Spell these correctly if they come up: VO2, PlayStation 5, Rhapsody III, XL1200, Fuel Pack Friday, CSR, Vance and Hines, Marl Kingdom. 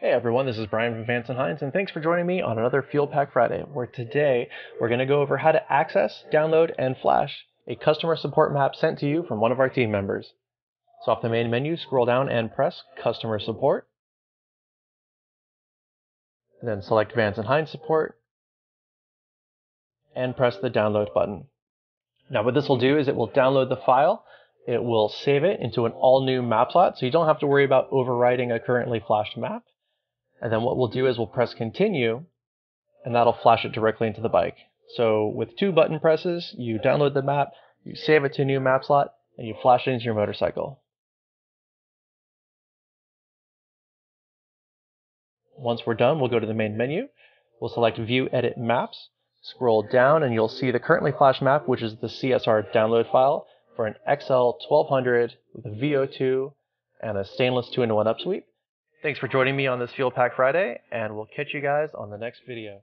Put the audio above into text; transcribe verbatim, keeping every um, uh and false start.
Hey everyone, this is Brian from Vance and Hines, and thanks for joining me on another Fuel Pack Friday, where today we're going to go over how to access, download, and flash a customer support map sent to you from one of our team members. So off the main menu, scroll down and press Customer Support. And then select Vance and Hines Support, and press the Download button. Now what this will do is it will download the file. It will save it into an all-new map slot, so you don't have to worry about overwriting a currently flashed map. And then what we'll do is we'll press continue, and that'll flash it directly into the bike. So with two button presses, you download the map, you save it to a new map slot, and you flash it into your motorcycle. Once we're done, we'll go to the main menu. We'll select View Edit Maps, scroll down, and you'll see the currently flashed map, which is the C S R download file for an X L twelve hundred with a V O two and a stainless two in one upsweep. Thanks for joining me on this Fuel Pack Friday, and we'll catch you guys on the next video.